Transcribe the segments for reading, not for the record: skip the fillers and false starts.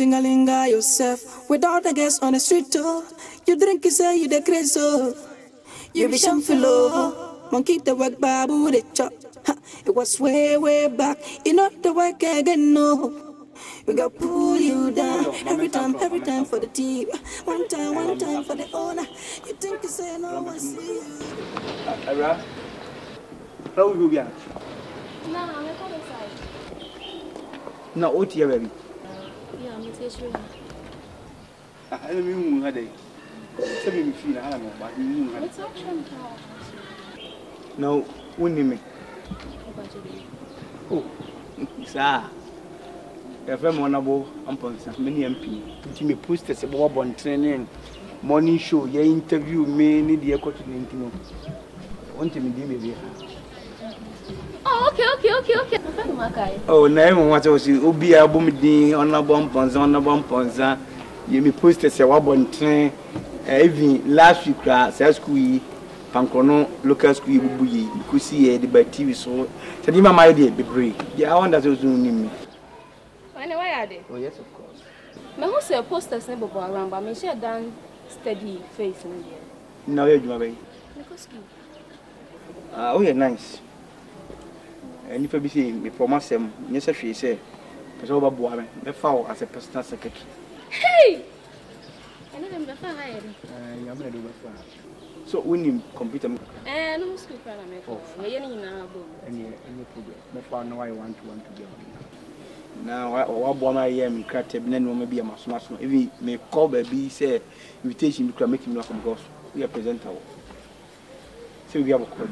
tingalinga yourself without the guests on the street too. You drink, you say you the crazy, so you be shameful. Monkey the work, babu the chop. It was way, way back. You know the work again, no. We gon' pull you down every time for the team. One time for the owner. You think you say no one see you. Ira, how will you be at? No, I'm not coming inside. No, what you baby? Yeah, I'm not sure. I don't mean how they. Tell me if you know how I'm about. What's up, Trump? No, we need me. Oh, sir. The very honorable Amponsa, many MP. Today, me post a board on training, morning show, your interview, me need the echo to the interview. Want to meet me, baby? Oh, okay. Oh, now what I was saying, Obi Abumidi, honorable Amponsa. You me post a board on train. Even last week, I school. Pankono local school bubuyi kusi e de ba TV so tadi mama e de bebre ya won that ozu ni mi why are they? Oh yes, of course. Me who say posters ne bobo around but me share dan steady face in there. No you juma be local school. Ah oh yeah, nice. Any fa bi say me promise them nyese hwe say person ba boa me me fa as a personal secretary. Hey, I know them ba fa hire. Eh ya me do ba fa. So when you computer, no school problem. Any problem? My father know I want to get. Now I born my year in Kratab. Then maybe I'm smart. Even my call baby say invitation because make him welcome because we are present our. So we have a call.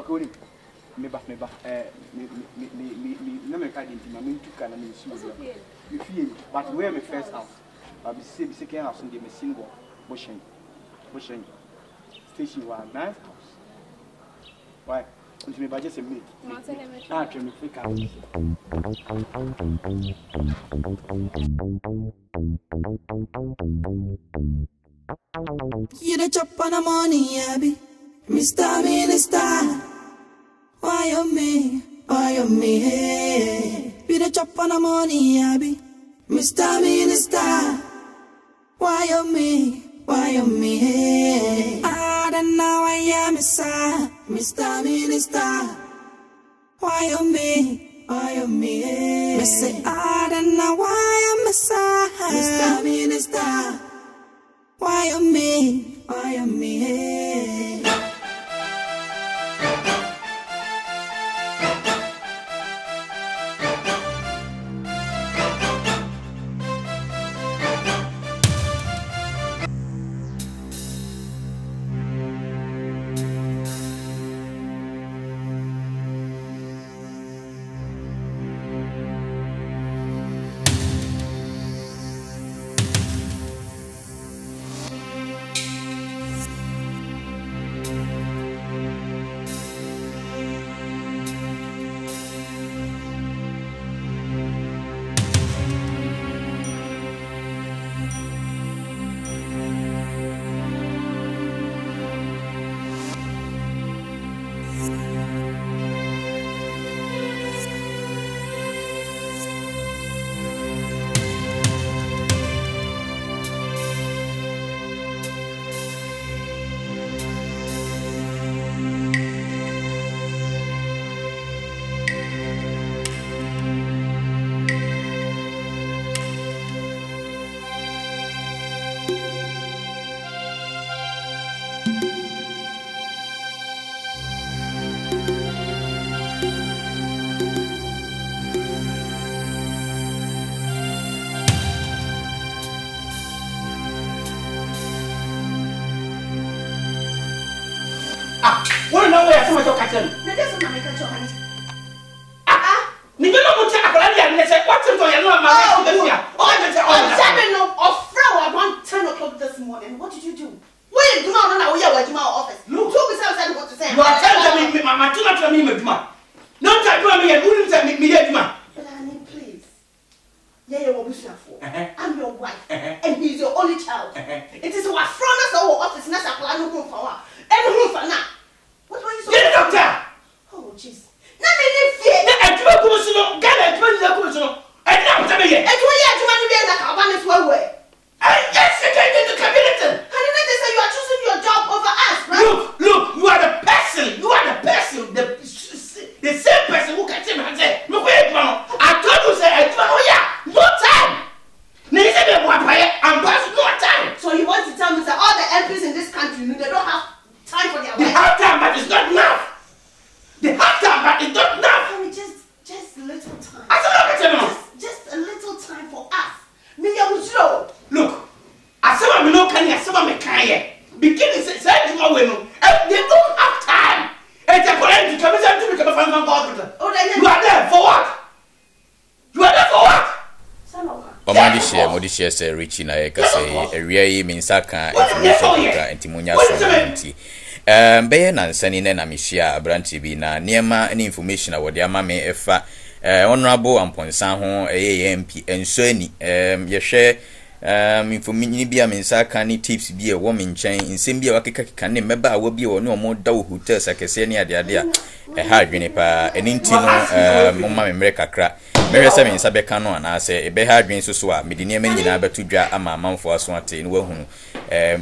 Okay, Willie. Me ba. Me. No me can't intimate. Me too can't. Me too. You feel? But where me first house? I be say second house in the me single. Bushing. Station one, nice house. Why? Until me budget a minute. Ah, try me pick up. You the chop on the money, Abby. Mr. Minister. Why you me? Hey. You the chop on the money, Abby. Mr. Minister. Why you me? Why am me here? I don't know why I am, sir. Mr. Minister. Why am me here? I say I don't know why I am, sir. Mr. Minister. Why am me here? Ghana, I don't know. I don't know. beginning said you are women. They don't have time. And they're going to come and become a family hospital. You are there for what? You are there for what? Omadishe, Modishe say Richina Ekase, Eriye Minsaka, Efunisha, Ntimonya Sonti. Beye na nsani na namishia abranti bi na niema any information awodi ama me efa honorable amponsan ho AMP enso ani ye hwe information bi aminsaka ni tips bi e wo me nchen nsem bi e wakeka keka ne meba awo bi e wo ne omo dawo hotel sakese ne ade ade a ha adwene pa eninti no mama memre kakra mere se me sabe ka no ana se ebe ha adwene soso a medine ma nyina betudwa ama amanfo aso ate ne wahunu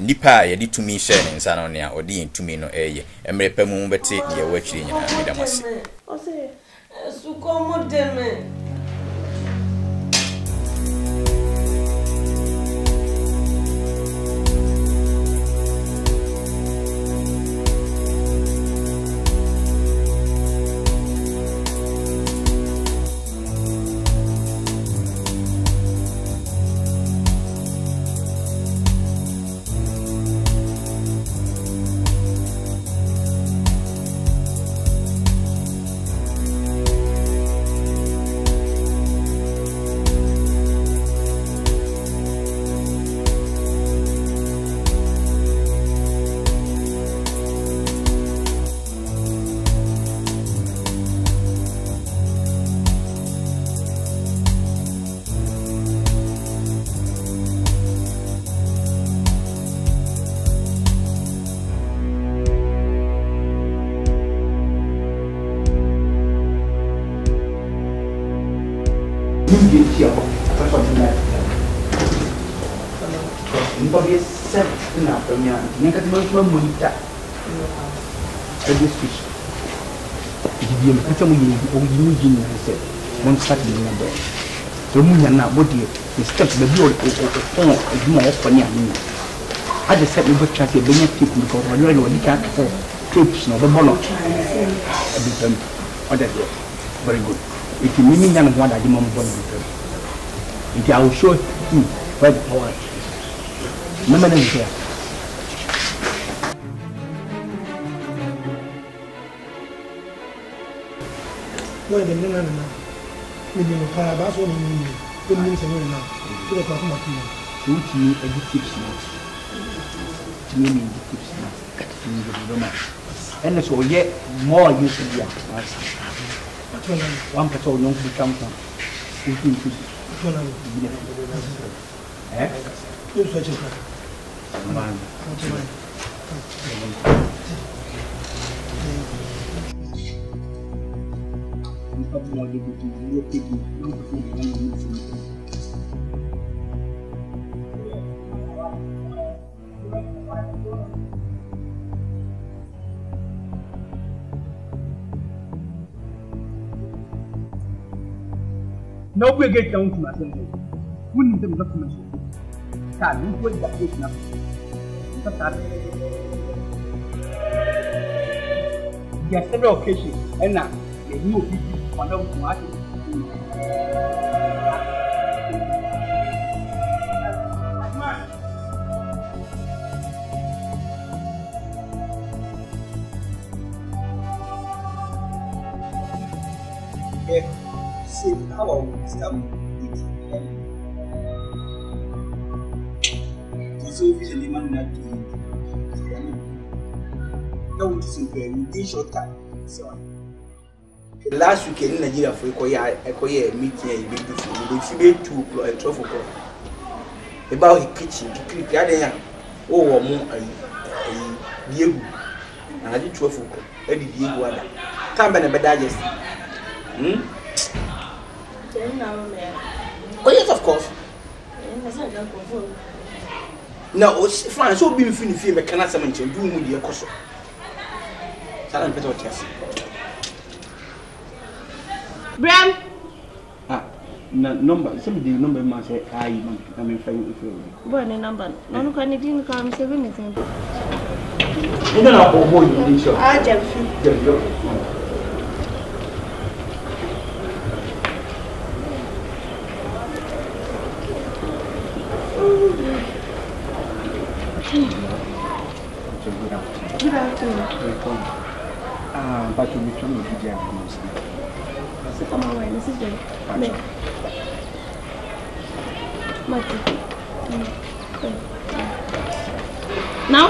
nipa ye di tumi share ne nsa no ne a odi entumi no eye emre pa mu beti ye wachiri nyina medamase o se su komo deme monitor every speech. If you are putting money, you start the number. So money now, what do you start? Maybe or if you are open, you are. I just said we both try to be more people because we are already cut for trips. No, the ball. I become other day. Very good. If you mean that one, I did not born with them. If I will show you where the power is. No man is here. Why the men and women are tired of us all in the women's and women now? So that's what I'm talking about. So what you need is tips now. To me, need tips now. To me, the woman. And so yet more used to be a person. One person young to come from. You think you should be there? Eh? You should check that. Man. People now we get down to assembly. Who needs them documents? Can you put that case now? There are several occasions, and now the new people. One of them was Don't last week in Nigeria for a meeting and we to 12 o'clock. About his kitchen to click there. Oh, Diego, and I did 12 o'clock. I did Diego. Come back and digest. Oh yes, of course. Now, France will be finished. I cannot summon you. Do me the cost. Tell better what Bram. Ah, number. Somebody number must say I am in number. No, can you didn't come 7 minutes? You don't have to hold your issue. I just. So good afternoon. Good afternoon. Welcome. But you meet me today. This is good. Now?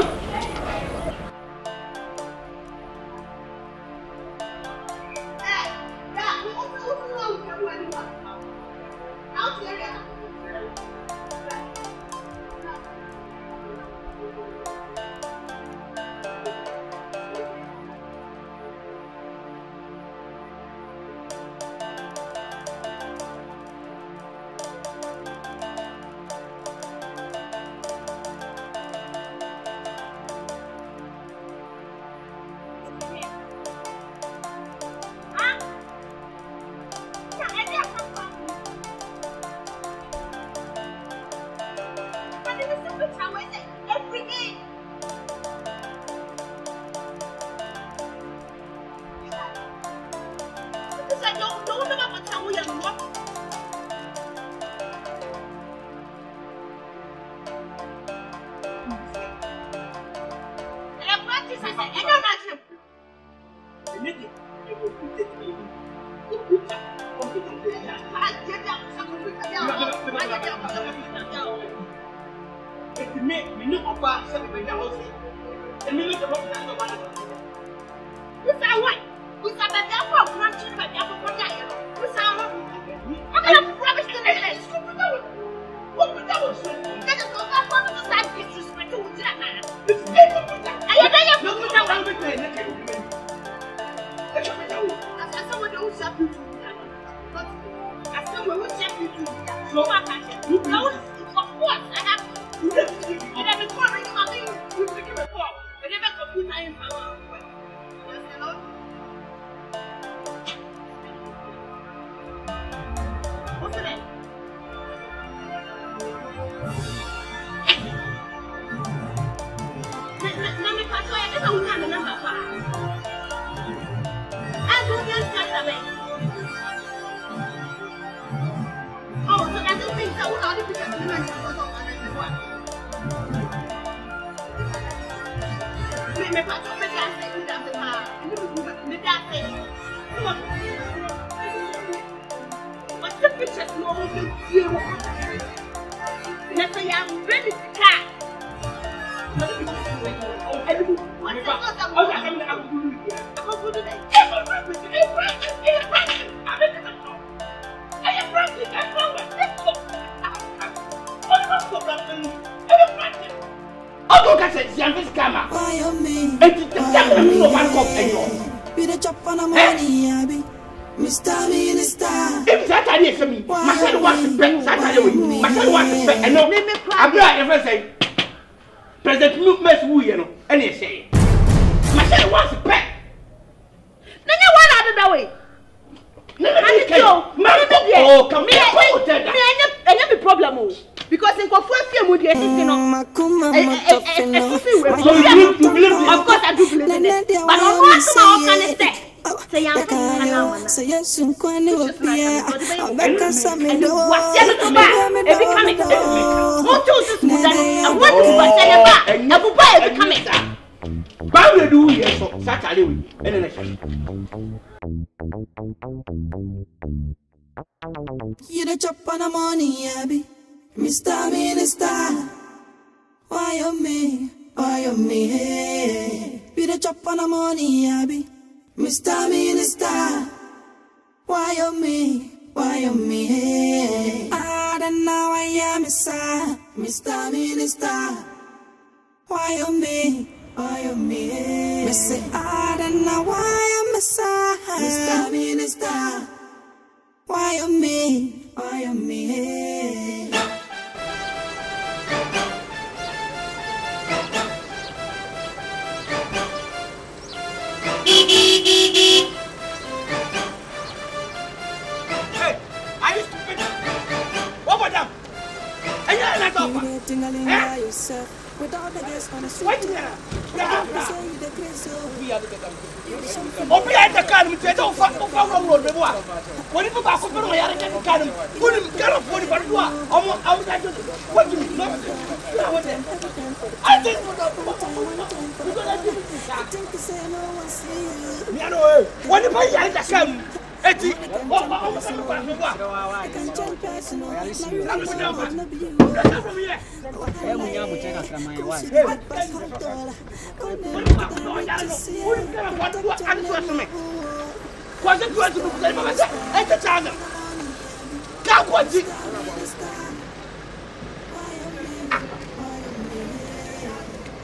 I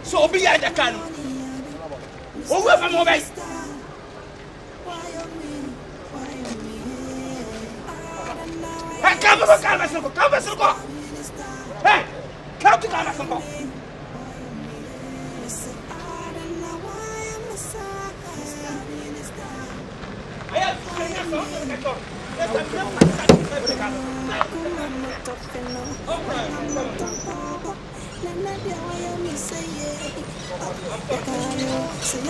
So be at the can. Oh, where am I? Hey, come over, hey, come to Ghana. I have Fine. She say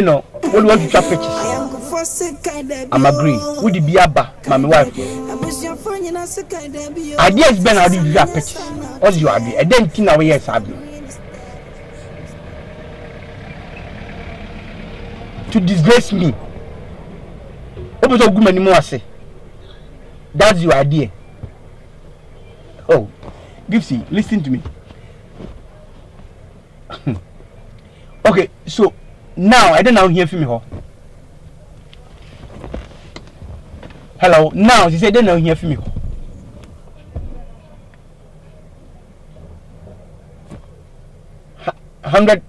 no, we want to trap it. I'm agree. Would it be Abba, my wife? I guess Ben, I did trap it. All you are be. I don't think our yes have to disgrace me. What was a good man anymore? Say that's your idea. Oh, Gipsy, listen to me. Okay, so. Now, I don't know hear from me. Hello, now she said, I don't know hear from me. $100,000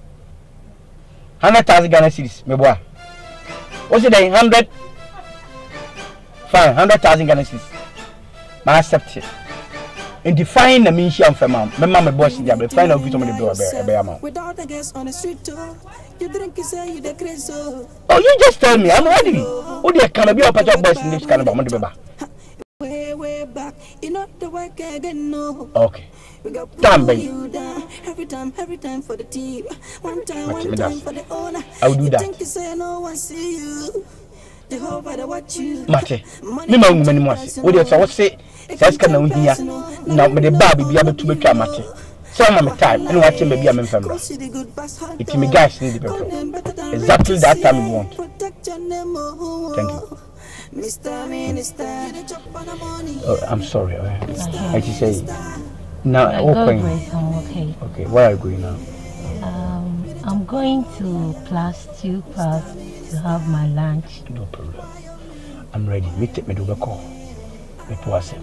Ghana cedis, my boy. What's it, 100? Fine, 100,000 Ghana cedis. I accept it. And define the means I'm from. My mama boss is there, but find out who's on the door. Without the guests on the street, too. You drink, you say you the crazy. Oh, you just tell me, I'm ready. Oh, there can be a patch of boys in this kind of moment. Way back, you know the work again, no. Okay. We got you down every time for the team. One time for the owner. I will do that. Think you say no one see you. They hope I watch you. Mate, me ma woman anymore. What do you say? Says can now here. Now me the baby be able to be try mate. Some of my time, and watching baby, I'm in family. It's me guys need the people. Exactly that time we want. Thank you. Oh, I'm sorry. I just say now. Okay. Okay. Where are you going now? I'm going to class 2 to have my lunch. No problem. I'm ready. We take me to the call. The person.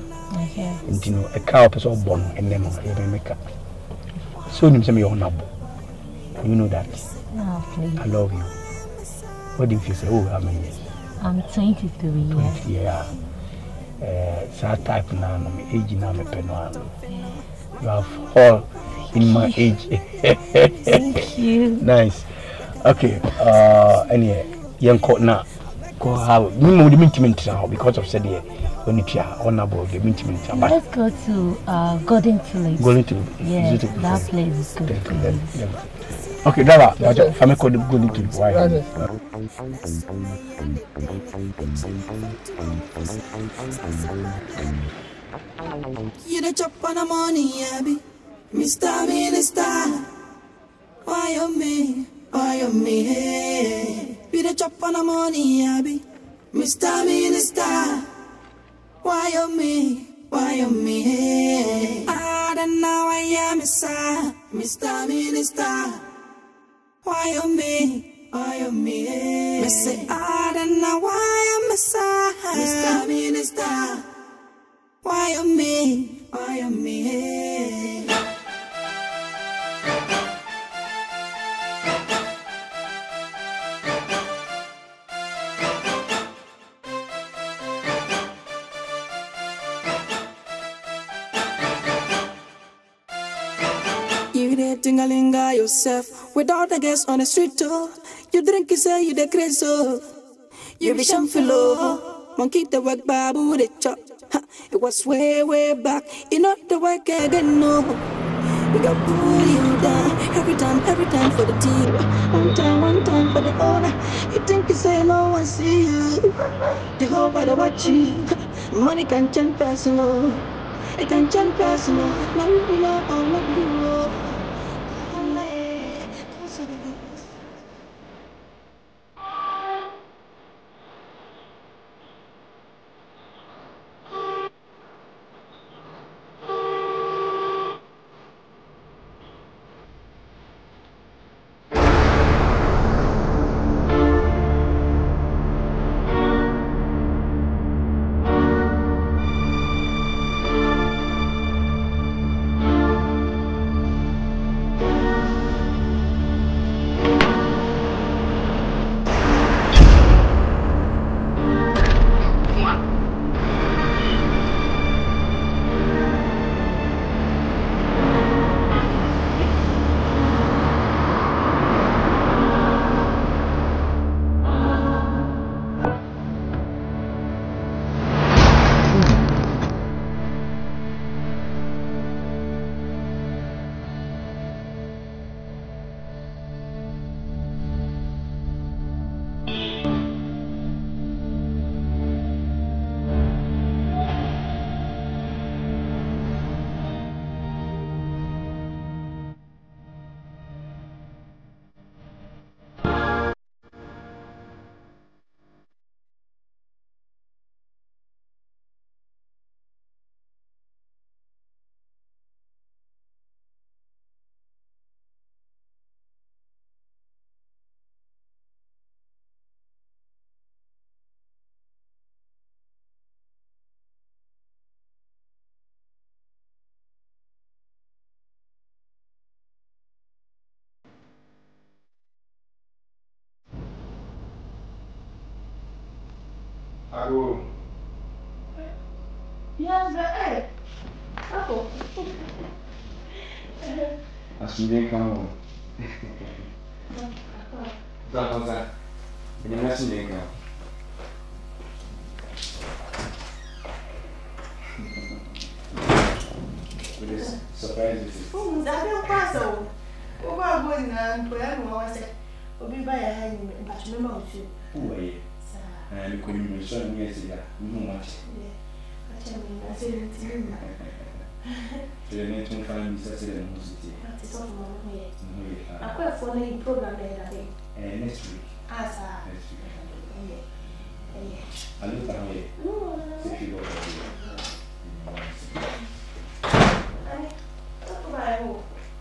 Okay. And you know, a cow person born and then we make up. So you know that. No, please. I love you. What do you say? Oh, how many years? I'm 23 years. 20, yeah. That type now, my age now, my penal. You have all in my age. Thank you. Nice. Okay. Anyway, young court now. Go have. We move the mintimint now because of said here. Let's go to Golden Village. Golden Village. Yeah, that place is good. Okay, Dara, I'm going to Golden Village. You're the chop on the morning, Abby. Mr. Minister. Why you me? You're the chop on the morning, Abby. Mr. Minister. Why you me? I don't know I am a star, Mr. Minister. Why you me? I say I don't know why I'm a star, Mr. Minister. Why you me? Tingalinga yourself without a guest on the street, too. You drink, you say you the crazy. You be shameful, Monkey the work babu the chop. It was way, way back. You know the work again, no. We got pull you down every time for the team. One time for the owner. You think you say no one see you. The whole body watch you. Money can change personal. It can change personal. Not really love or not really love. Hello. Yes, eh. Hello. Acho bem calmo. Tá. Ele me assinou cá. Beleza. Surprise. Como dá bem o passo? O bagulho não foi a não, mas o biba é aí, embaixo mesmo o tio. Ué. And you couldn't be showing me as yet. No much. I said it to you. The nation can be such a university. That is all my way. I quite for a program that day. And next week. As I look away. No, if you go away.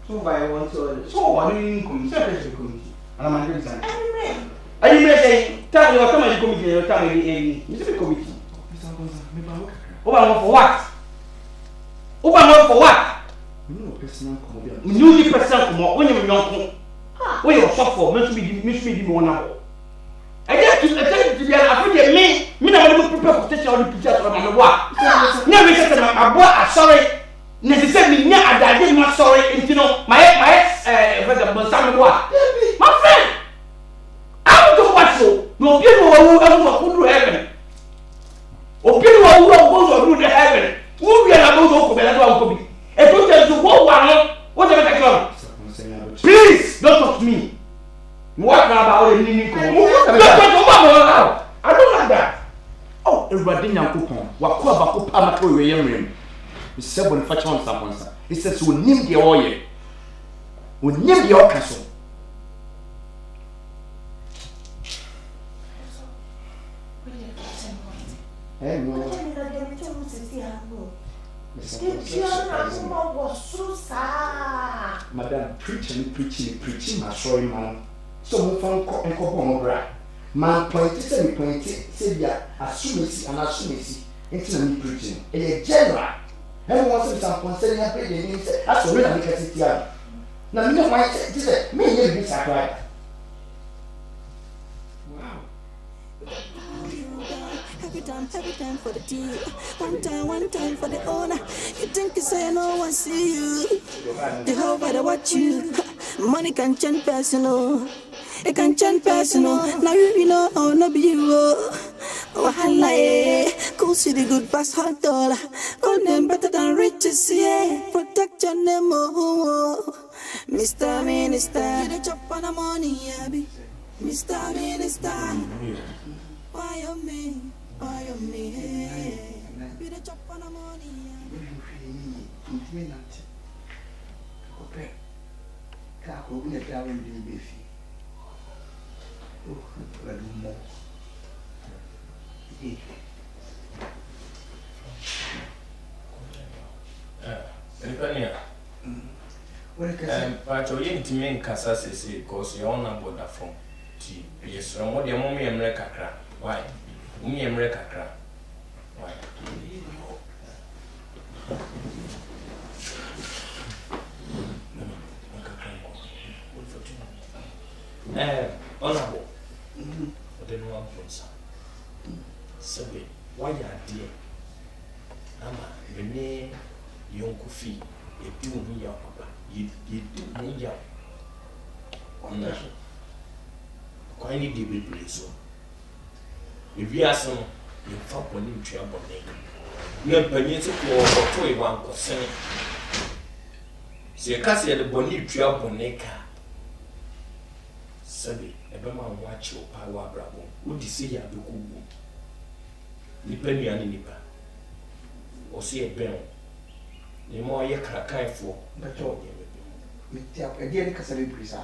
So by one, so what do you come? I'm a good time. I tell you, come and committee, you tell me the committee. Over for what? No personal commodity. New personal commodity. When you young, when you shop for, must be one hour. I just I me na want to prepare for station on picture from the work. Now we say my boy, I sorry. Necessary me I did not sorry. You know, my for example, some work. My friend. I don't watch so. No people who are going to heaven. Or people who are going to heaven. Who we are going to heaven. And don't tell you what I come. Please don't talk to me. What about the meaning? I don't like that. Oh, everybody now coupon. What about Pamaco? We said when Fatch on Saponsa. He says, we name the oil. We name the orchestra. Hey, no. Madam, preaching, my sorry, man. So we found and copper. Man pointed, said, yeah, as soon as it's preaching. A general. And once in some concerning a pretty name, I saw really because it's young. Now, no one said, me, you be surprised. Every time for the deal. One time for the owner. You think you say no one see you. The whole body watch you. Money can change personal. It can change personal. Now you know or not be you. Wahala eh, go see the good pass hot dollar. Call them better than riches, yeah. Protect your name, oh, Mr. Minister. Get a chop on the money, yeah, Mr. Minister. Why on me? Why on me? Get a chop on the money, yeah. Oh, well, yeah. But you didn't mean Casas because your number the phone. Yes, from what your mommy and Recacra. Why? Umi and Recacra. Why? Honorable. I don't know so why you are dear? Ama, Rene, young coffee, you do me your papa, you do me your on that. Quite a deep so. If you are some, you fuck when you travel. No, but you took your toy 1%. So you can't see the bonnet travel necker. Sabi, Ebama watch your power bravo. Would you say you have Nipa ni nipa. Osi ebeno. Ni mo aye krakafo. Beto ye beto. Miti ap edi eni kasabe brisa.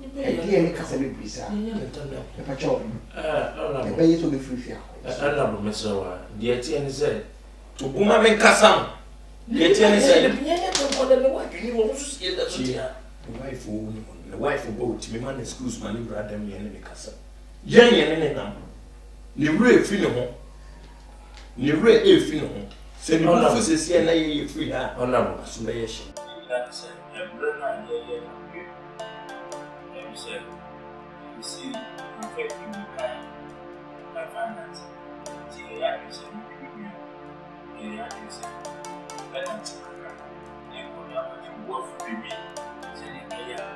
Edi eni kasabe brisa. Beto cho. Ah, ebe yeso be frifia. Allah bo mesawa. Di eti eni se. Oguma men kasam. Di eti eni se. Nyanya to ko de me wa kini wo su se da sotia. The wife of both me man excuse my brother me eni kasam. Yen yen eni nam. The real funeral. The real funeral. Say, no, no, free. Honorable, assumation. That's you see, I find that. See, I can say, I can say, I can say, I I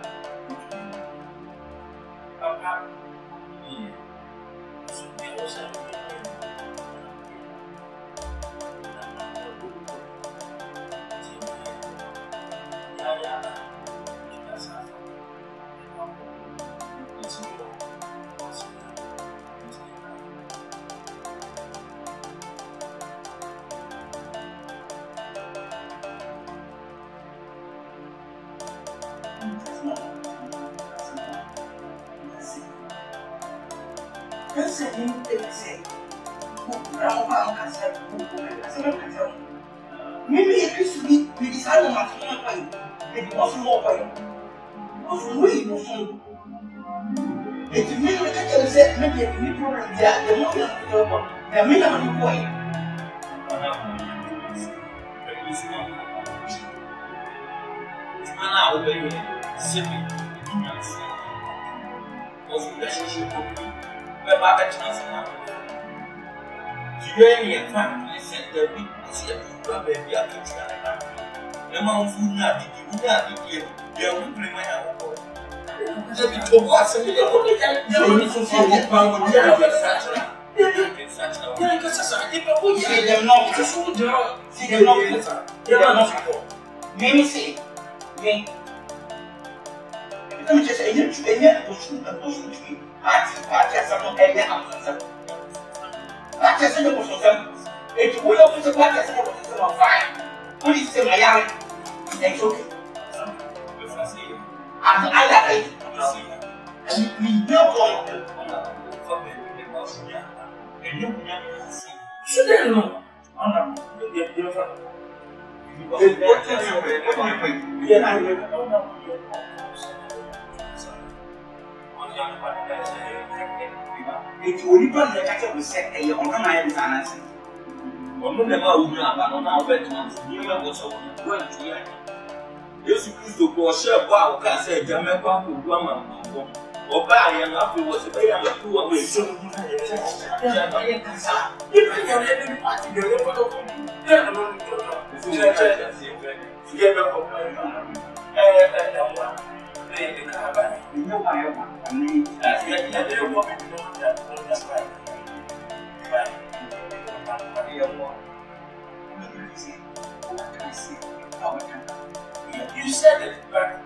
You said it, but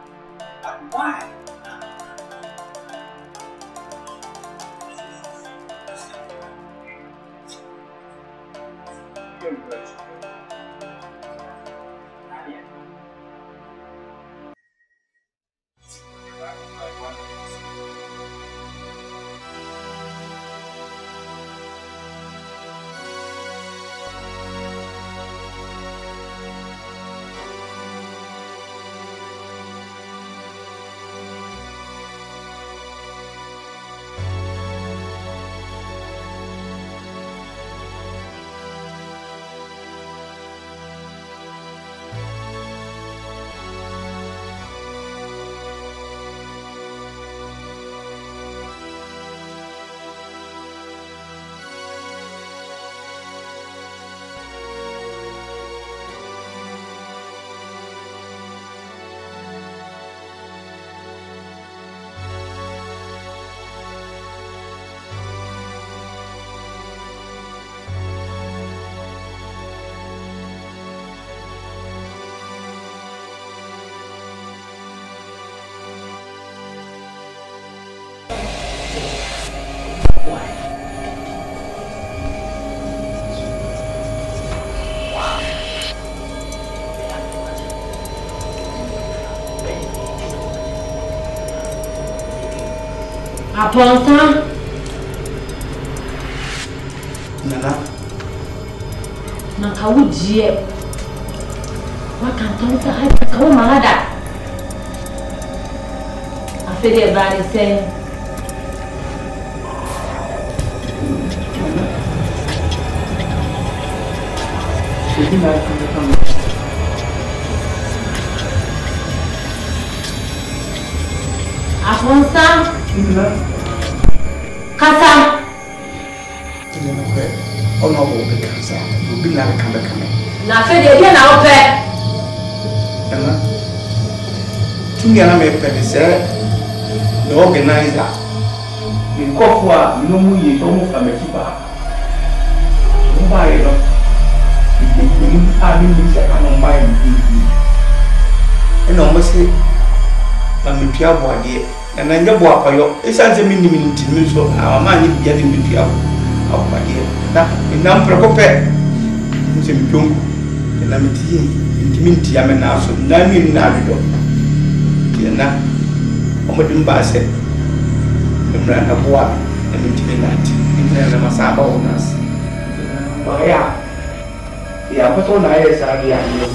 why? Aponta. Nana. Nanka wujie. Wakanta wita haipa kawo marada. Afede bari se. Shidi bari kama kama. Aponta. Nana. Kasa. Be like na fe de na ope. Nana. Tingana me penser. The organizer. Me kokwa no mu ye no family ba. No ba e no. Ni a mi ni se kan no ba e ni. E no mo se na me pia bo ade. And I know what I owe. It's a minimum to me, so our money getting with you out my ear. Now, in number of pet, it's a young and I'm intimidity. I'm an ass of 9 million Navido. Tiana, Omadum Basset, the brand of war, and intimidate. In the Masaba owners. But yeah, the Apostle Ayers are the idea.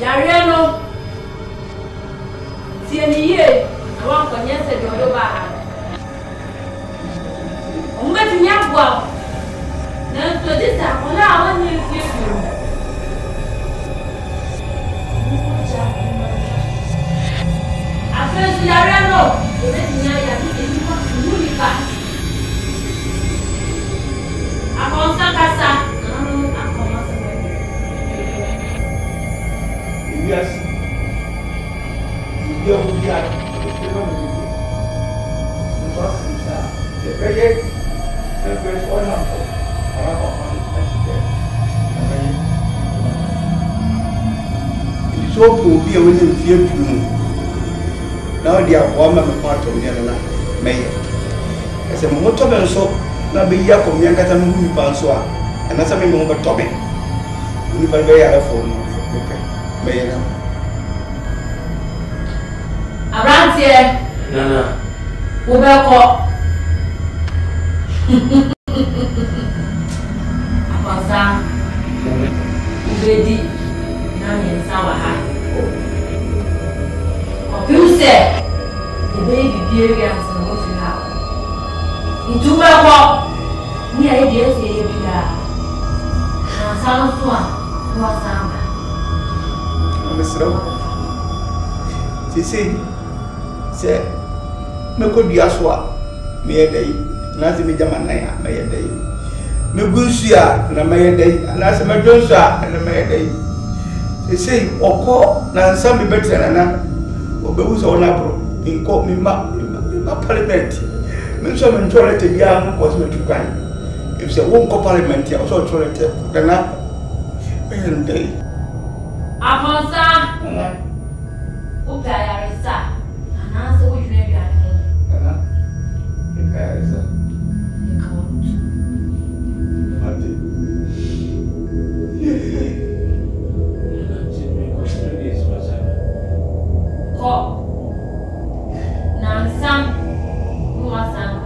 Yariano, And that's something over Tommy. You never wear a phone. Around here, Nana. Who will call? Apostle, ready, Nanny and Sour High. Or you said, the baby beer has a moving house. It took a walk. Ni idea say bila na sana swa kwa sana amesro sisi se me ko dia swa me yedai na se me jamana ya me yedai me gunsu ya na me yedai na se me jonsu ya na me yedai sisi oko na nsa me betra na obewu so na bro inko me ma parliament me so me ntore te dia mo ko se me tukwan. If you won't go parliament here, also try to take the nap. When day. Aponsa. Who can arrest her? And answer which name you are in. You can arrest her. You can't. What did? Call. Nansan. Who was Samba?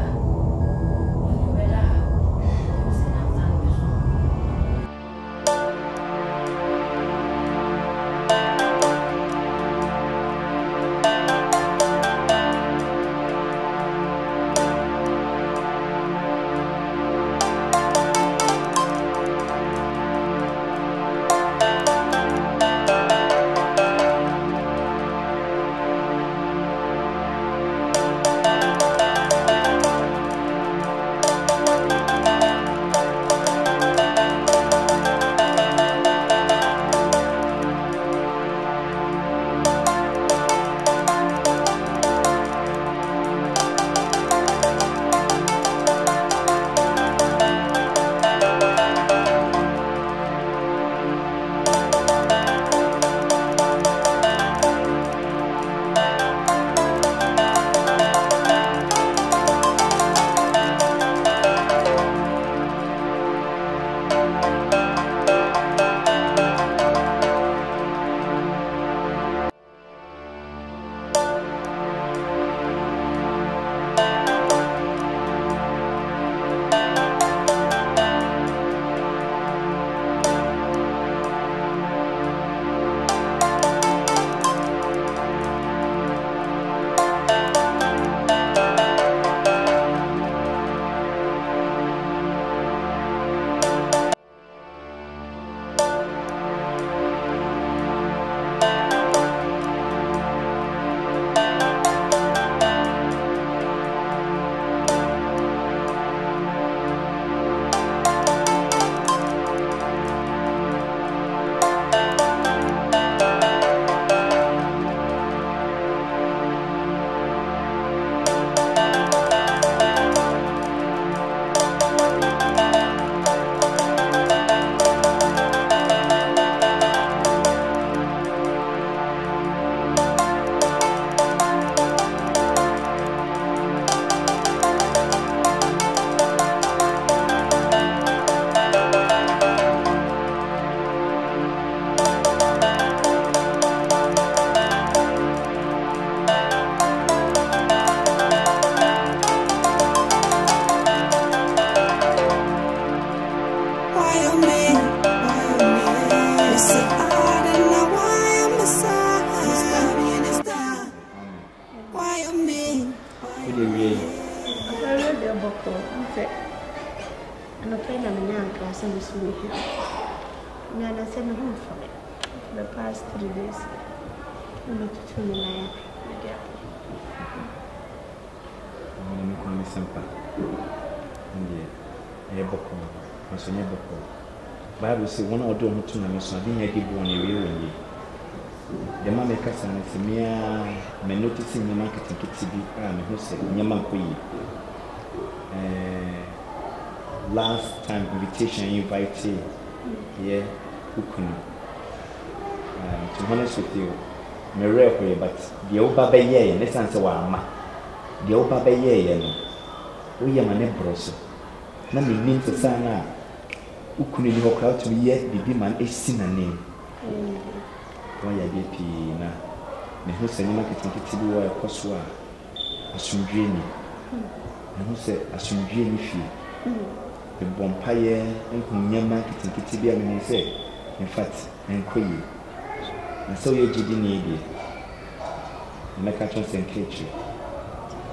and I sent me home from it. For the past 3 days, I'm not to tell me Bible says, one or two of them I give one a the mammy cast and it's me, I notice in the market and kids be who said, Yamakui. Last time invitation invited here, who couldn't. To be honest with you, my real but the old Baba Yay, let's answer what I'm at. The old Baba Yay, we are my neighbors. Let me name the Sana. Who couldn't walk out to me yet? The demon is sin a name. Why I get Pina? The whole cinema can take it to be a Coswa. I soon dream. And who said, I soon dream if you. The vampire and Kunyama can take it to be a minute. In fact, and quay. And so you did in India. And I catch us and catch you.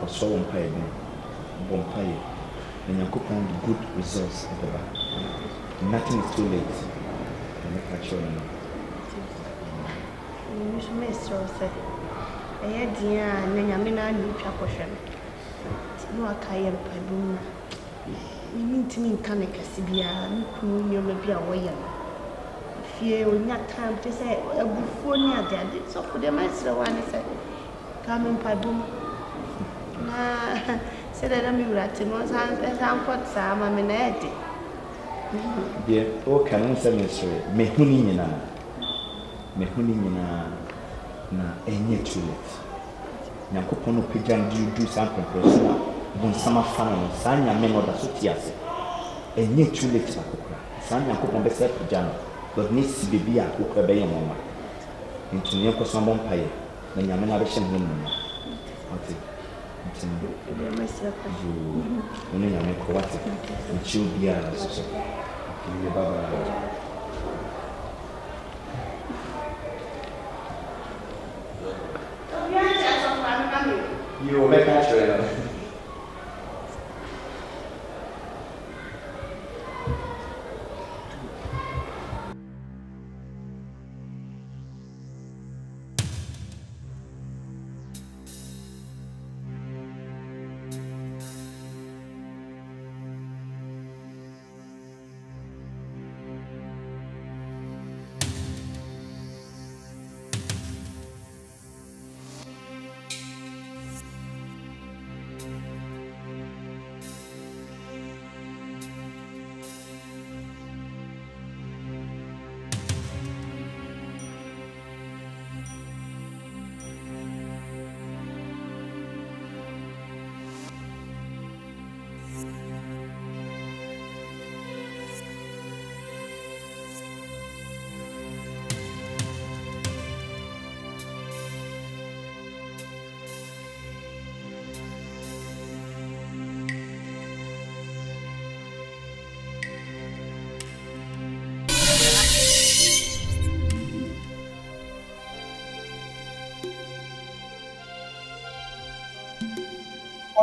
Or so vampire, vampire. And you could find good results at the back. Nothing is too late. And I catch you. Mistress, I had the Nanamina new chaperone. No, I can't pardon. You mean to me, can I Cassibia? You may be away. If you will not time to say a buffoonia, there did so for the master one. I said, come in, pardon. Said I don't be ratting once I'm caught some. I'm an eddy. Dear, oh, can I say, Mistress? Mehunina. Mehunina. Na any toilet. Nyakopono pigeon do something personal. Bon summer fan, Sanya Memo da Sutias. A new toilet, Sakuka. Sanya Copon Besser Pijano, but needs to be a cooker bay and mamma. Into Nyoko Sambon Pire, when Yamena Beshan woman. What it? Only Yamako, what it? And she'll be ours. You will make a trailer.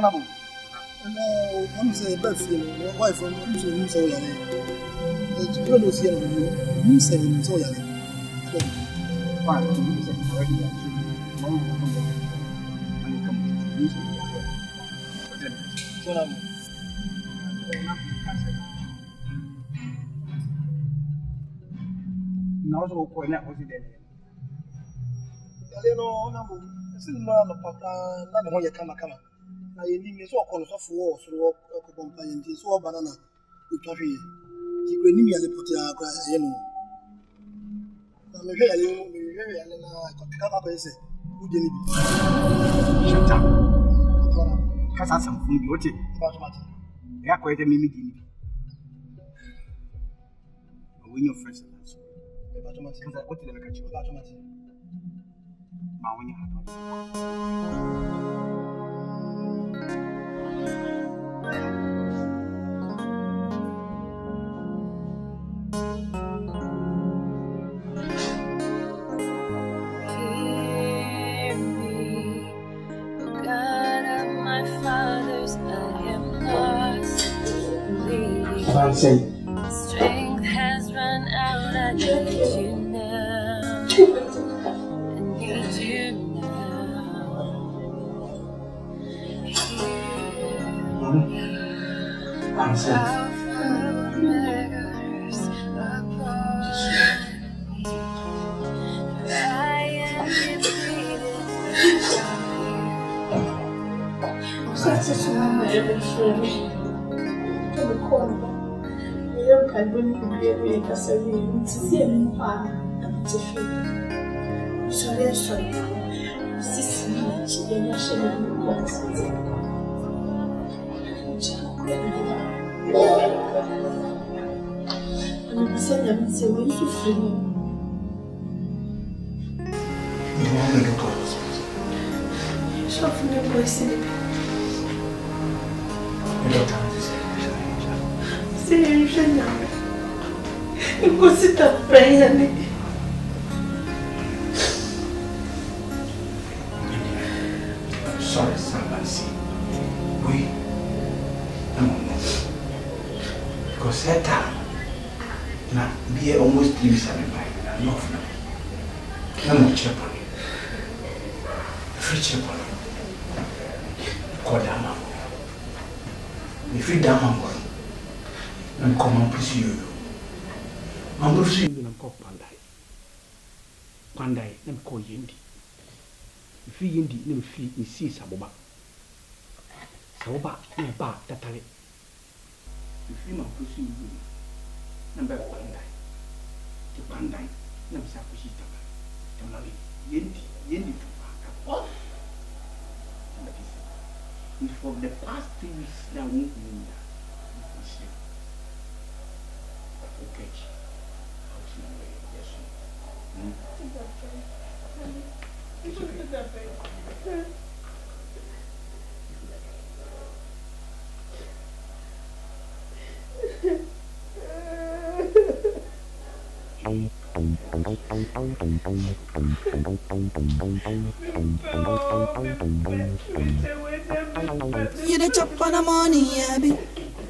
No, I'm saying, but your wife from you so young. The produce here, you say, so young. Fine, you said already, actually. I need so called for through a companion, so banana, you could name me as a potato grass, you know. I'm very, and I could come up and say, who didn't shut up? Because I some food, what it about they are quite a mimic. I win your first answer. What did I catch you about? My win. Strength has run out. I You the chop on the morning, yeah, be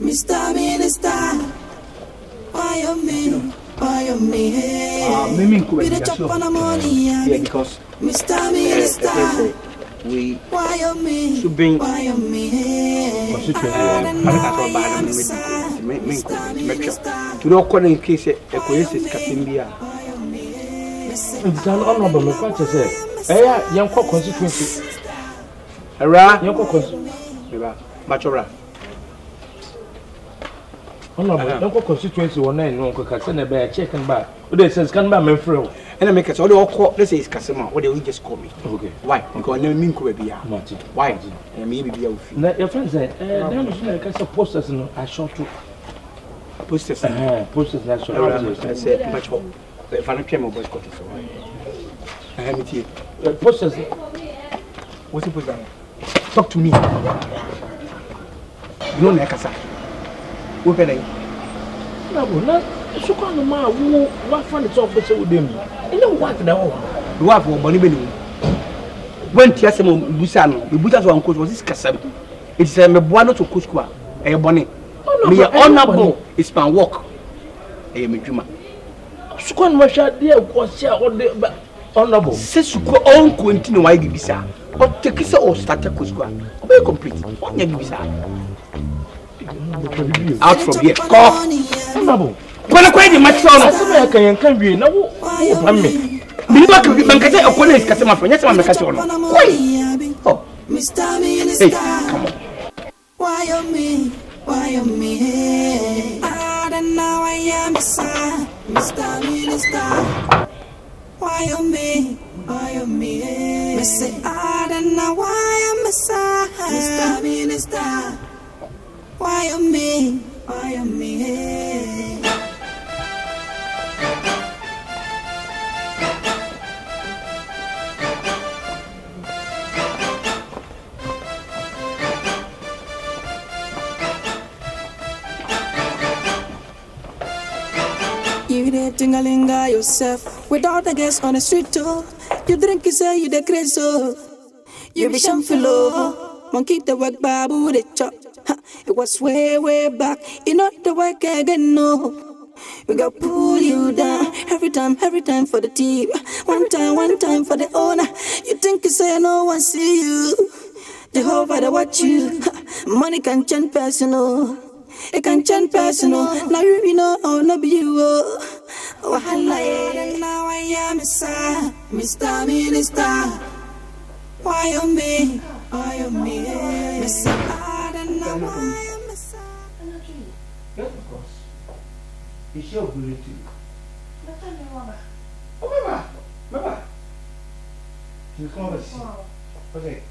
Mr. Minister. Why you me? You the chop on the morning, yeah, because Mr. Minister. Why you me? It's an honorable practice. Eh, young cock constituency. Ara, young cock constituency one name, Uncle Cassandra by a check and back. But they says, come by my friend. And I make us all the court, let's say it's Cassama, or they will just call me. Okay. Why? Because I never mean could be a match. Why? And maybe be a your friends, I can suppose us in a short posters. Posters, that's what I said. Much hope. If I don't care, my boy's got it. I have it here. Posters. What's the poster? Talk to me. You know, Nakasa. Who can I? No, so come on, what fun it's all for them. You know what? No, you have one money. When Tiasimo Busano, the Buddha's one coach was this Cassam. It's a Mebuano to Kuskwa, a bonnet. Oh, no, honorable. It's my work. A Mituma. Sukwan was shot there, was here on the honorable. Says you go on continue, I give this or take it or start a Cusqua. Complete. What you give out from here, honorable. When I quite a match on America and can be no me. Mimba could be Mancata or Colonel Cassama for yes, I'm a Cassama. Oh, Mr. Minister, come on. Why you me? And now I am sad. Mr. Minister, why you me? I say, I don't know why I'm sad. Mr. Minister, why you me? You dey tingalinga yourself without a guest on the street too. You drink you say you dey crazy so. You be shameful oh. Monkey the work babu the chop. It was way back. You know the work again no. We gon' pull you down every time, every time for the team. One time for the owner. You think you say no one see you. The whole body watch you. Money can change personal. It can change personal. Now you know, oh, no be you. Oh, and now I am Mr. Minister. Why on me? Why on me? Mr. Adam, now I am Mr. Of course. It's your good to you. Oh, Mama! Mama! You come and see. Okay.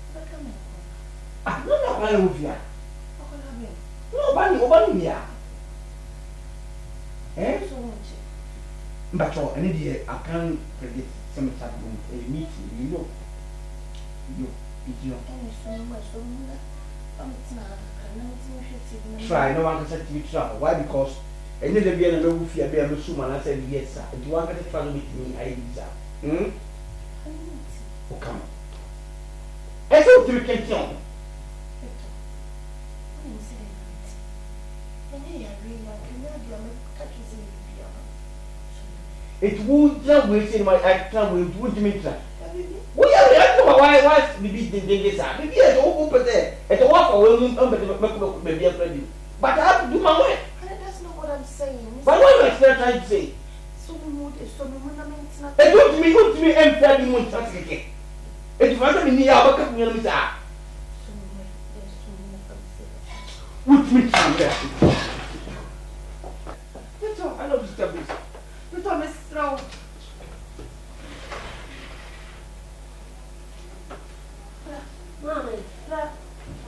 Ah, no, no, I don't know. No, I'm not. Eh? But I can't predict some type of meeting, you know. You know. Try, no one can say to you try. Why? Because I need to be a little goofy, I be a little soon, and I said, yes, sir. Do you want to travel with me? I did, sir. Hmm? Oh, come on. Est-ce que vous trouvez quelqu'un? It would not waste in my actor with Woodmitra. We are why maybe the biggest. Maybe I don't open there. At a walk or women, maybe I friend you. But I have to do my way. That's not what I'm saying. But what am I still trying to say? So mood is so monumental. I don't mean what me and tell you won't touch again. It wasn't me, I woke up near Miss A. Would me tell you that? I love this tablet. You told me strong.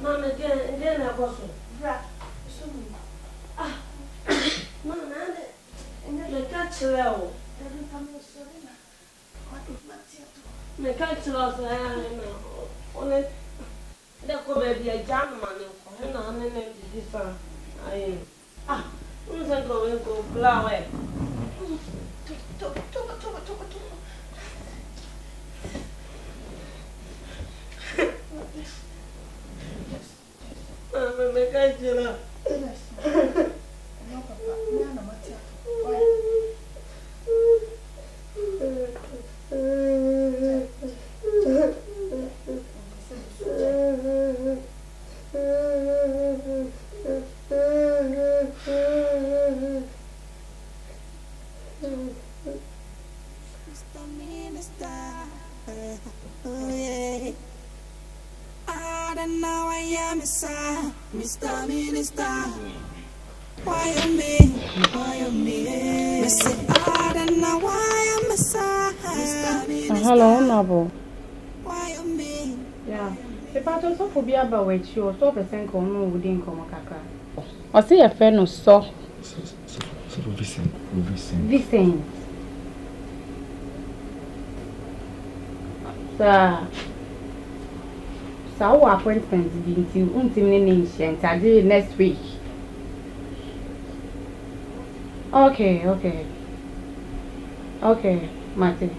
Mommy, again, I was ah, Mama, and the catch level. The catch was only there could be a jam man in this one. I ah, who's going to go blow it? Mr. Minister, why am me? Why am me? Mr. Adana, why am Mr. Hello, Nabo. Why am me? Yeah. The pattern so for be about which you so percent come within Komakaka. I see a friend of so. So, Vincent. Sir. So our appointment is until until next week. Okay, Martin.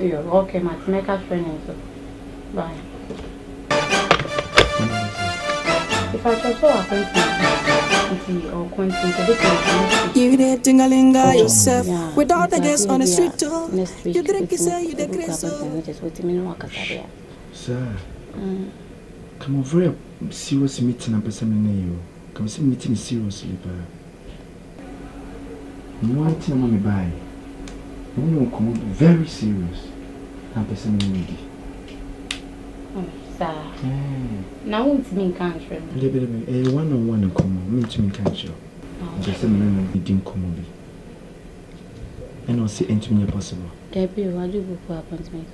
Yeah, okay, Martin. Make us friends. Bye. If I show appointment, you did tingalinga yourself without the guests on the street too. You drink, you say you drink so. Sir, come over a serious meeting. Come see meeting seriously, but no one thing I'm buy. No come very serious. I'm now it's me country. One on one come to me country. Just a man didn't come. And I'll see anything possible. Debbie, what do you book for appointment?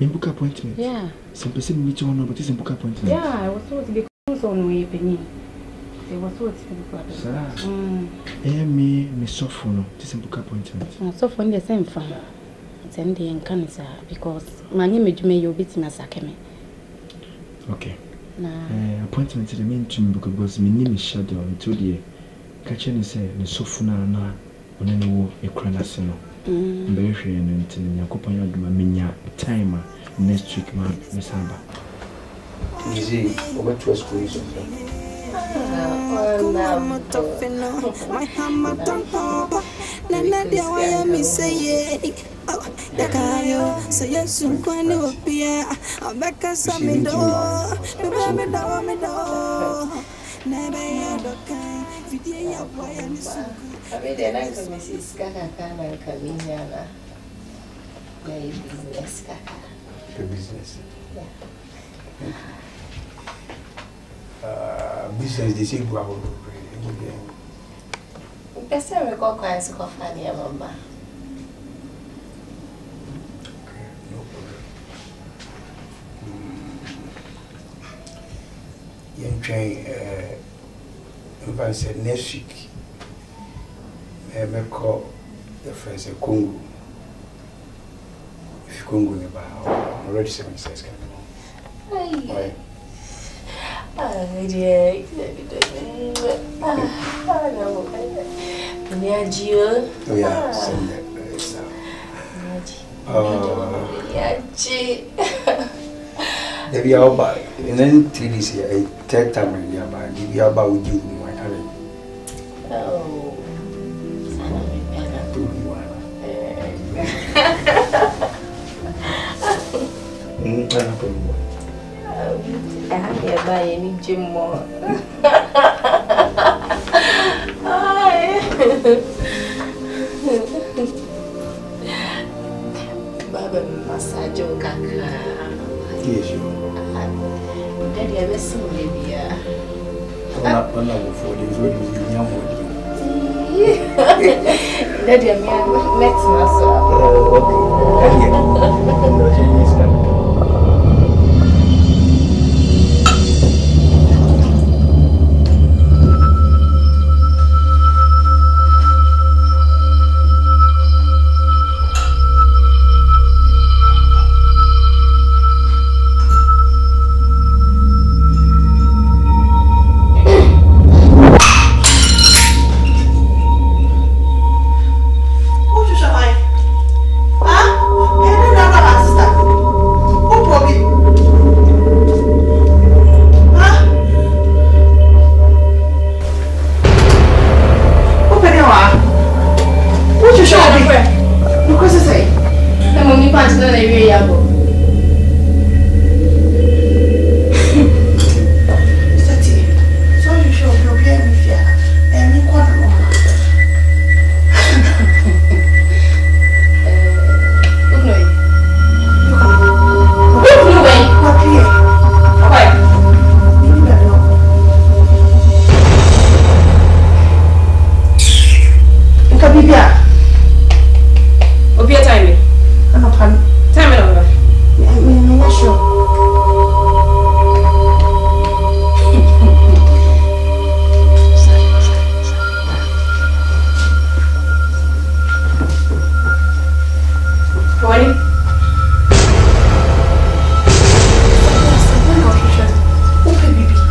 Me book appointment? Yeah. Some person meet you on but it's a book appointment. Yeah, I was told to be on way penny. They was told to book appointment. Sir. Me sophomore, this is a book appointment. So for the same family. Then they encounter because my name is Jume, you'll be in a sakeme. Okay. Appointment to the main team because my name is Shadow and today catching is a sophomore now on any war a cranasino. Very free and then accompany my minia timer next week, man. Miss Amber. Easy over to a school. My hammer, business. That's a record clients call Fanny and Mama. Okay, no problem. Young Jane, if I said next week, I may call the friends of Congo. If Congo never already 7 years can come. Why? Oh, dear. Oh, yeah, send that place out. They be all by. And then 3 days here, I take time when they are by. They be all by with you, my darling. Oh, I do you I have to buy any gym more. Baba massage your kaka. Yes, you. Daddy, I miss you, baby. I'm not for this. What do you mean for this? Daddy, I'm here. Let's not. Okay. Huh?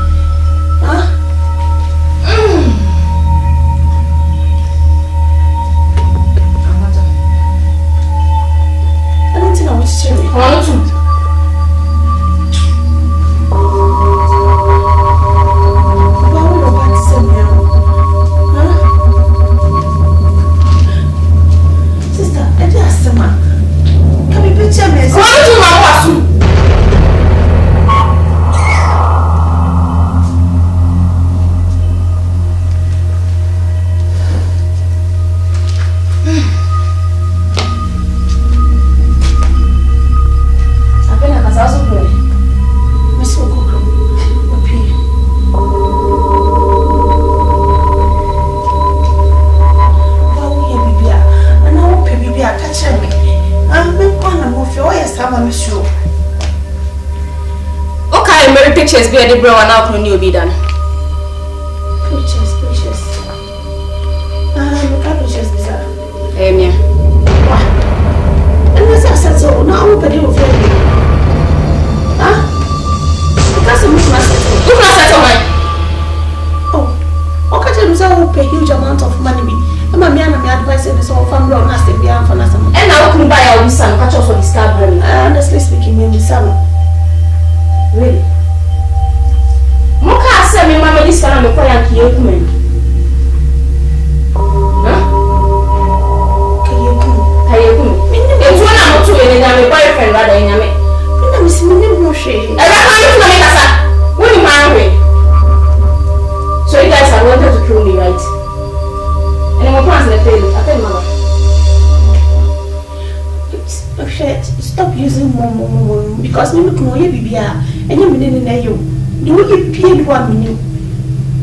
using more because me look more baby. And you mean in you. You will paid 1 minute.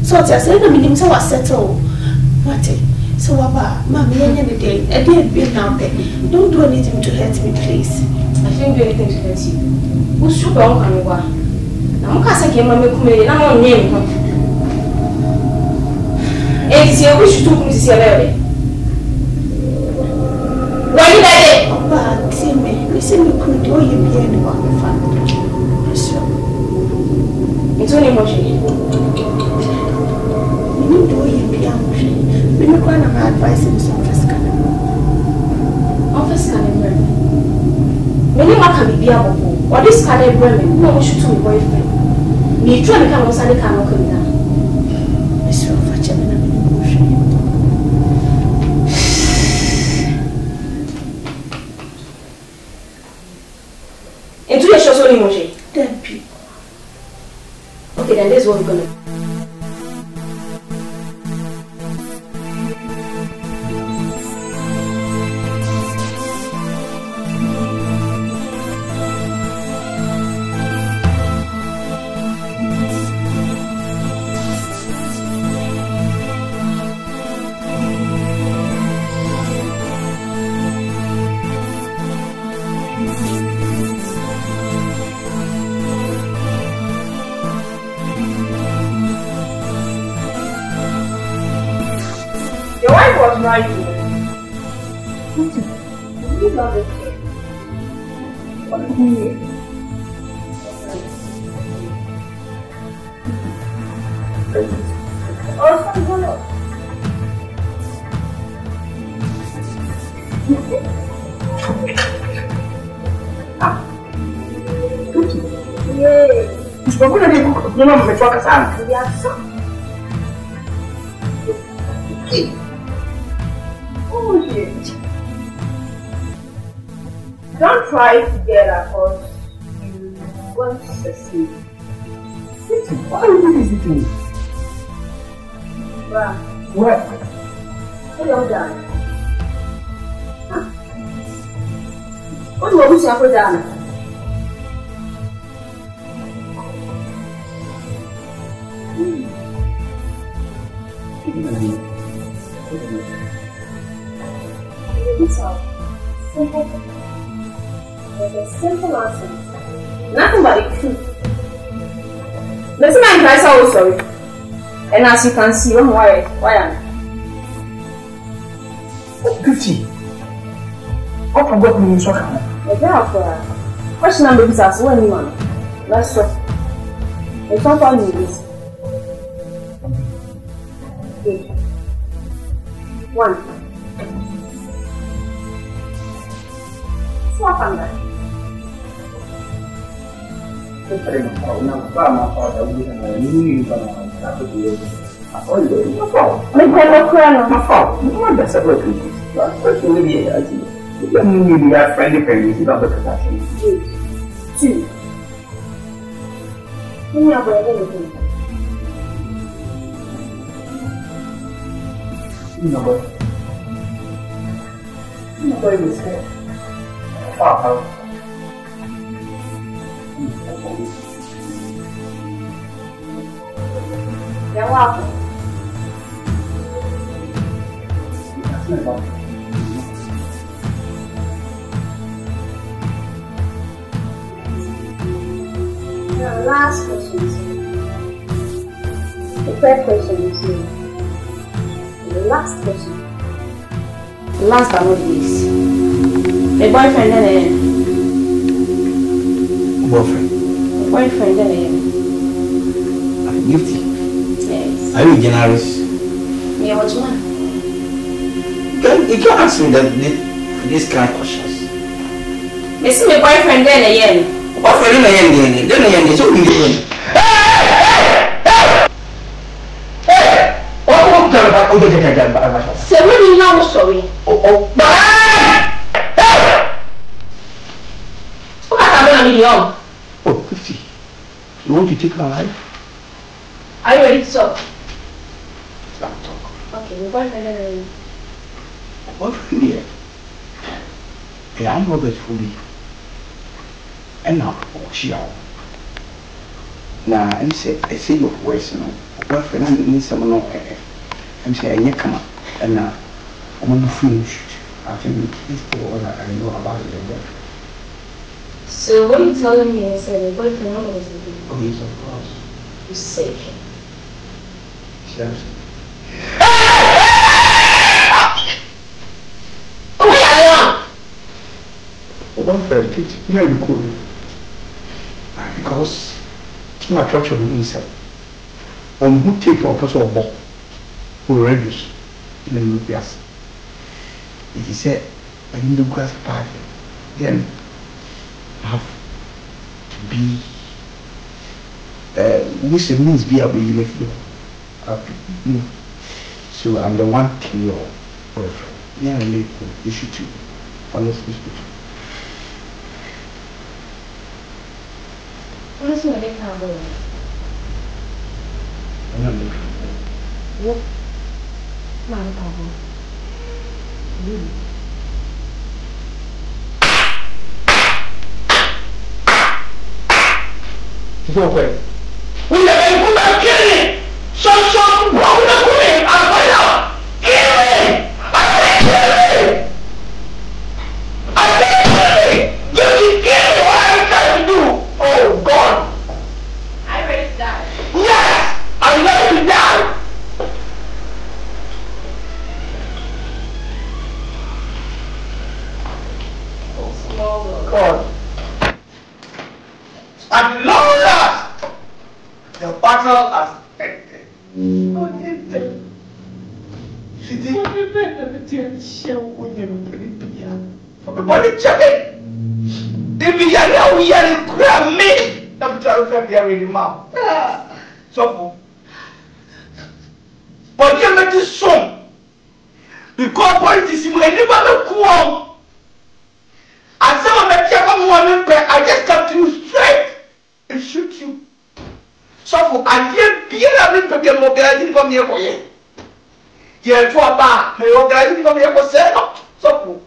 So I said, I mean, so I settle. What? So, Mammy, any day, I did be now. Don't do anything to hurt me, please. I shouldn't do anything to hurt you. Who's sugar and what? I'm going to make my own name. And it's your wish to do Miss Yellow. Why did I say? Papa, see me, listen, you could do you be anyone with family. It's only emotion. I'm advising office cannon. Office cannon, Bremen. Many more can be bearable, or this cannon, Bremen, no wish to be boyfriend. You try to come outside the cannon, come down. Mr. Fetchman, I'm in motion. Into your show's only motion. Then, people. Okay, then this is what we're going to do. Don't try to get up because you won't succeed. Listen, why are you visiting me? Well, what? Hello, Ghana. Huh? What do you want to say for Ghana? Simple answer. Nothing but the truth. Let's make my soul sorry. And as you can see, I'm worried. Why am I? Oh, Kitty. I forgot my shock. The girl for her. Question number is as well, man. That's so. It's not all you this. Okay. 1. Swap on that. I I'm not going to You're welcome. The last question is the third question is here. The last question. Last but not least. My boyfriend and I am. Boyfriend? My boyfriend and I am. I'm guilty. Are you generous? Yeah, what's one? You can't ask me that these kind of questions. You see my boyfriend then again. Boyfriend again, then again, so we do. Hey! Oh, tell about over the time, but I'm sorry. Now, sorry. Oh, what happened to you? Oh, Christy, you want to take my life? Are you ready to talk? Okay, boyfriend, yeah. I am Robert Fully. ɛna ɔhyia o na ɛnse ɛsɛ yɛ wɔɛsɛ no wɔfɛ na ne nsɛm no ɛnse ɛnyɛ kama ɛna ɔmo finish I think this is all that I know about it like that. So what you're telling me is that your boyfriend always with you? Oh yes, of course. You saved him. Seriously? One fair kid, you know you could. Because you are attraction inside. On who take your person or ball, who reduce, and then you be asked. If you say, I need to grasp part, then I have to be, which means be able to live. So I'm the one thing your boyfriend. Yeah, I need to. You should too. Honestly speaking. What's my big problem? I'm not looking for it. What? My problem. Really? It's not fair. We are going to kill it! So, we're going to kill it! I'm going to kill it! I'm going to kill it! I'm going to kill it! You should kill it! What are you trying to do? Oh, God! I'm ready to die. Yes! I'm ready to die! God. At long last, the battle has ended. What is it? And some of the people who I just come to you straight and shoot you. So for I can't be a mobilizing from here for you. You're to a bar, you're organizing from here for sale. So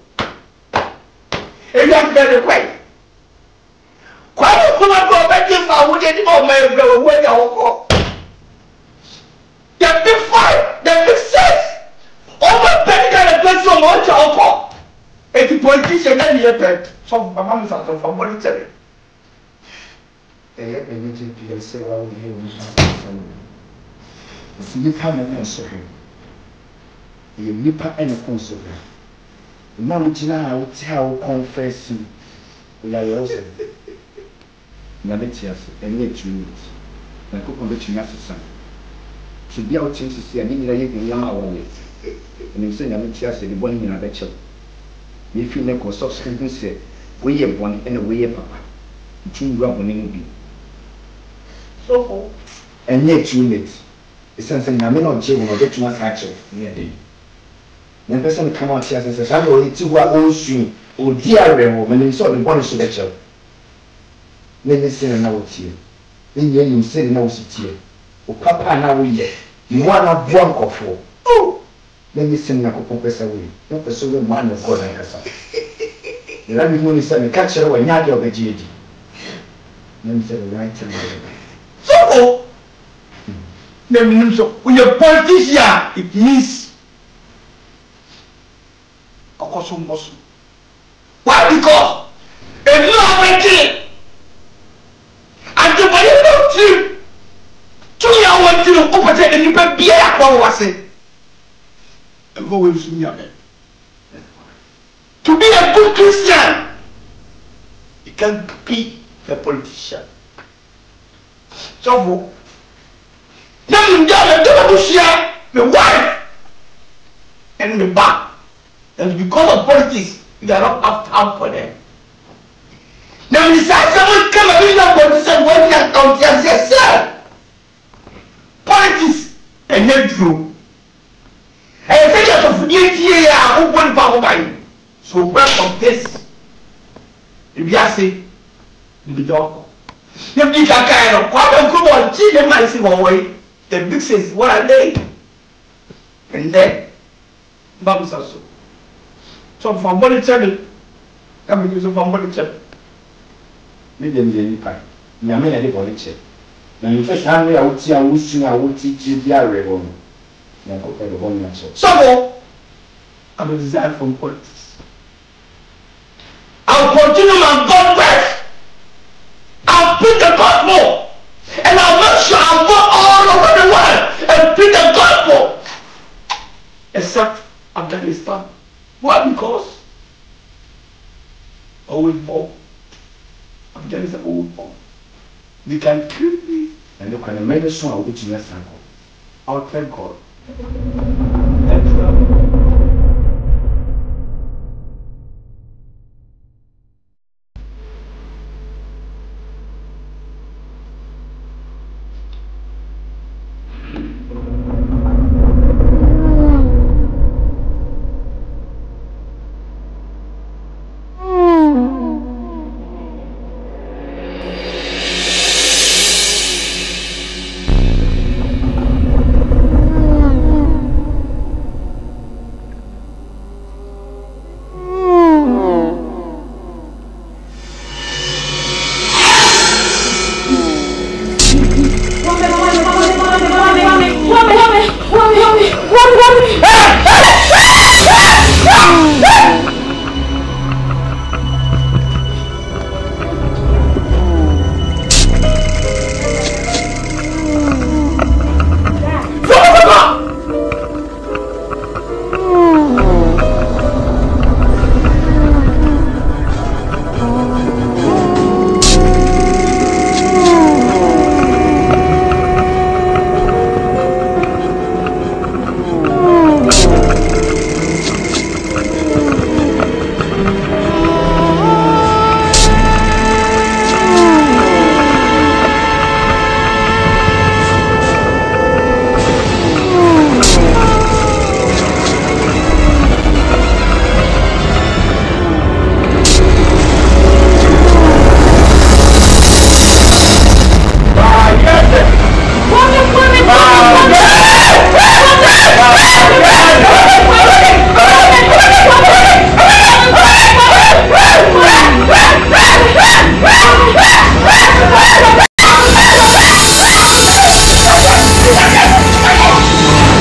if you have very quick, quite a woman go back if I would get all my way. They're big five, they're big six. All my penny got a place on one job. If you politician, then you have so my mom is out of monetary. They have been to be a sailor with him. If you come and answer him, you nipper and a consular. Mamma, I would tell confessing. Now, let's just and let you meet. I could convince you as a son. To be out to see a million young hour on it. And you say, I'm just a one in a better. If you never subscribe and say, we have one and away, Papa. You rub on him. So, and yet you need it. Something I may not jail or get too much action. Then person come out here and says, I will eat you own swing or dear woman and saw the one selection. Then they said, I will tear. Then you said, I will tear. Oh, Papa, and I will yet. You are not drunk or full. Let me send a couple of away. Not a solo man of God and herself. The rabbit moon is a catcher or a yard of a GD. Let me say the right time. So, let me know when your politician, it means. Why? Because a love again. And the body of the 2 years to open the independent beer. What to be a good Christian, you can't be a politician. So, now you have to share my wife and my back. And because of politics, you are not up time for them. Now, you say someone come and be a politician when you are out there and say, sir, politics and then true. And the figures of the are open for mine. So, where from this? If you say, the doctor. If you are kind of quite a group of children, I see one way. The big says, what are they? And then, Bams are so. So, from monetary, I mean, use of monetary. me dem dey impact nyame na dey connection na in fact how we are uti and usu na uti jibia rebo na ko pelo bon na so so I'm exiled from politics. I'll continue my God work. I'll preach the gospel, and I'll make sure I go all over the world and preach the gospel, except Afghanistan. Why? Because I will fall. Afghanistan will fall. They can kill me, and they can make sure I will be in a circle. I'll thank God.